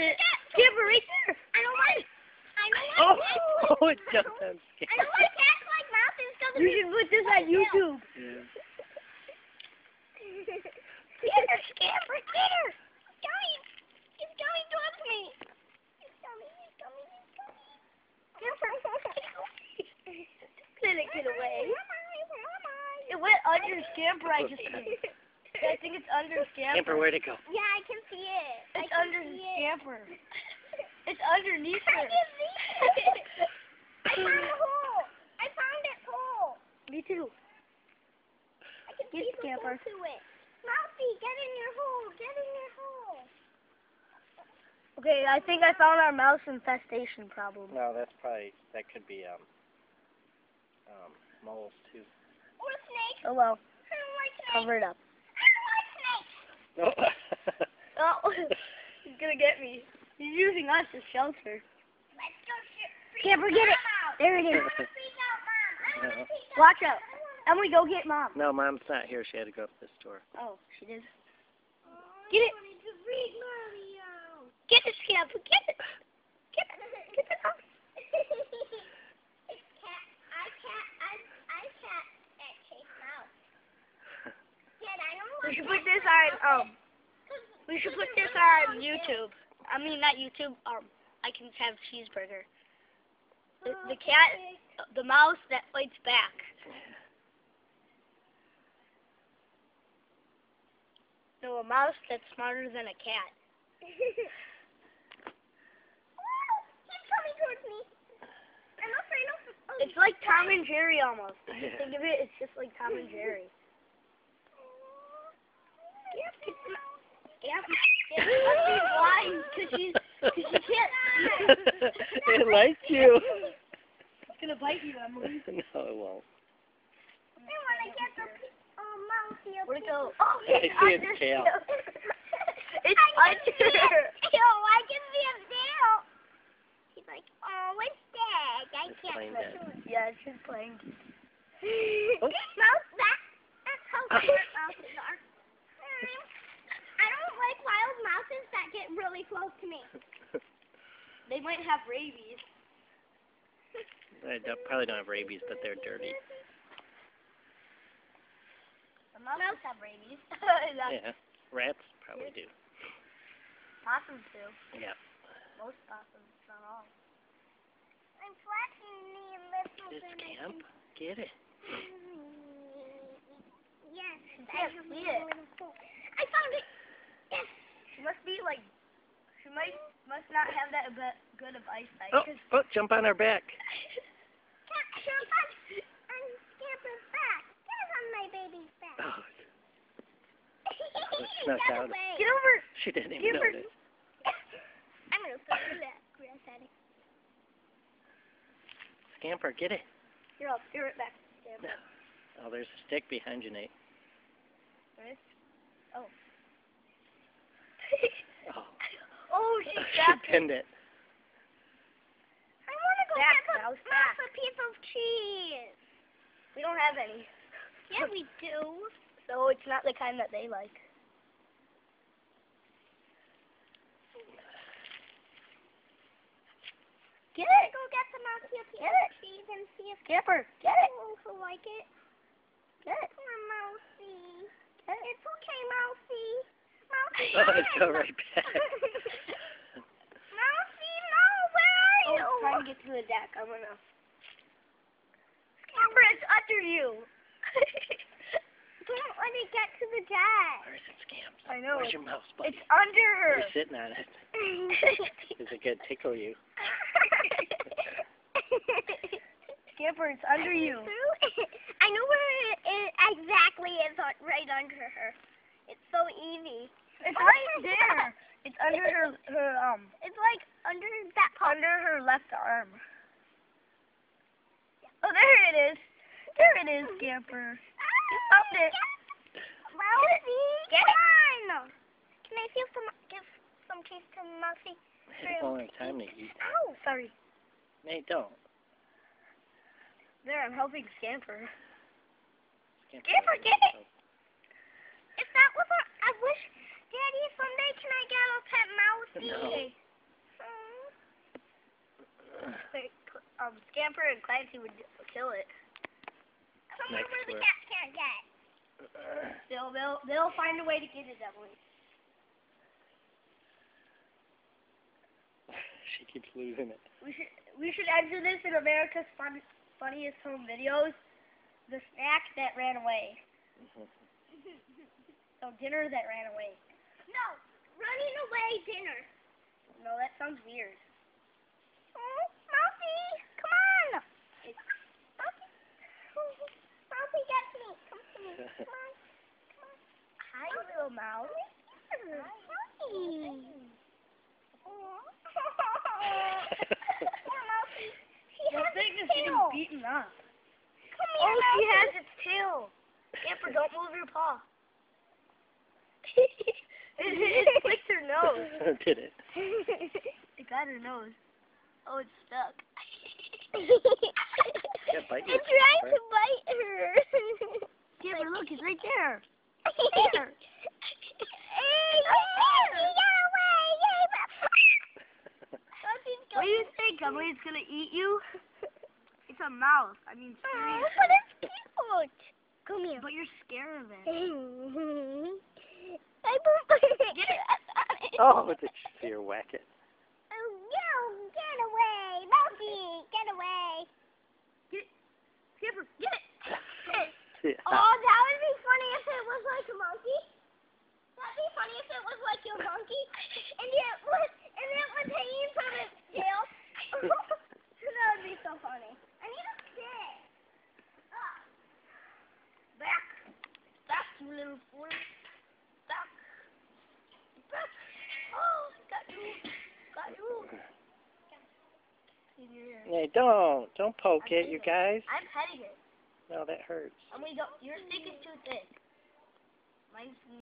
it. Give her right there. I don't like it. Oh, it jumped on Scamper. I don't like cats like mountains. You should put this on YouTube. Yeah. Get her, Scamper. Get her. He's coming towards me. He's coming. He's coming. He's coming. Let it get away. It went under Scamper. I just I think it's under Scamper. Scamper, where'd it go? Yeah, I can see it. It's under Scamper. It's underneath her. I can see it. I found a hole. I found its hole. Me too. I can see the hole to it. Mousy, get in your hole. Get in your hole. Okay, I think I found our mouse infestation problem. No, that's probably, that could be, moles too. Or snakes. Oh well. I don't like snakes. Cover it up. Oh, he's gonna get me. He's using us as shelter. Let's go Scamper, get it. There it is. Watch out. And we go get Mom. No, Mom's not here. She had to go up to the store. Oh, she did. Oh, get it. Get it, Scamper. Get it. Get it. Get it off. We should put this on, we should put this on YouTube. I mean, not YouTube, I Can Have Cheeseburger. The cat, the mouse that fights back. No, a mouse that's smarter than a cat. He's coming towards me. I'm afraid of... It's like Tom and Jerry almost. If you think of it, it's just like Tom and Jerry. Yeah, must be blind because she can't. It likes you. It's gonna bite you, Emily. No, it won't. I wanna get the mousey up. Where'd it go? Oh, yeah, it's under its tail. It's under her. I can see his tail. He's like, oh, what's that? I can't touch it. Yeah, it's just playing. Oh. Mouse, that's how smart mouses are. I don't like wild mouses that get really close to me. They might have rabies. They probably don't have rabies, but they're dirty. The mouse have rabies. Yeah, rats probably do. Possums do. Yeah. Most possums, not all. I'm flashing the little bit. Scamp, get it. Yes, I can see it. I found it. Yes. She must be like, she must not have that good of eyesight. Oh, jump on her back. Jump on Scamper's back. Get on my baby's back. Oh. Get over. She didn't even notice. I'm going to put her back. Scamper, get it. Here, I'll steer it back. Scamper. No. Oh, there's a stick behind you, Nate. There is? Oh. Oh. Oh, she grabbed it. She pinned it. I want to go back a piece of cheese. We don't have any. Yeah, we do. So it's not the kind that they like. Get it. Go get some out here, get it. Cheese and see if Scamper, get it. Also like it. Get it. Come on, Mousy. Get it. It's okay, Mousy. Mousy, it's all right back. Mousy, no, where are you? I'm trying to get to the deck. I'm gonna. Scamper, it's under you. Don't let it get to the deck. Where's it, Scamp? I know. Where's your mouse, buddy? It's under her. You're sitting on it. Is it gonna tickle you? Scamper, it's under you. I know where it exactly is, right under her. It's so easy. It's right there. It's under her. It's like under that paw. Under her left arm. Yeah. Oh, there it is. There it is, Scamper. You found it. Mousy, come on. Can I give some cheese to Mousy? It's only time to eat. Oh, sorry. Nate, don't. There, I'm helping Scamper. Scamper, get it! If that was I wish, Daddy, someday can I get a pet mousey? No. Scamper and Clancy would kill it. I wonder where the cats can't get. They'll find a way to get it, Emily. She keeps losing it. We should enter this in America's funniest home videos. The snack that ran away. Oh, dinner that ran away. No, running away dinner. No, that sounds weird. Oh, Mousy, come on. Mousy, get me. Come to me. Come on. Come on. Hi, little mouse. Hi, Mousy. The thing is getting beaten up. Come here, Mousy. Oh, she has its tail. Camper, don't move your paw. It licked her nose. Did it? It got her nose. Oh, it's stuck. It's trying to bite her. Camper, look, it's right there. Right there. What do you think, Emily? It's gonna eat you? It's a mouse. I mean, seriously. Oh, that's cute. Come here. But you're scared of it. Oh, did you see her whack it? Oh, no! Get away! Mousy, get away! Get it! Camper, get it! Yeah. Oh, that would be funny if it was like a monkey. That'd be funny if it was like your monkey, and it was hanging from its tail. That would be so funny. I need a stick. Back, you little fool. Hey, don't poke it, you guys. I'm petting it. No, that hurts. I mean, your stick is too thick. Mine's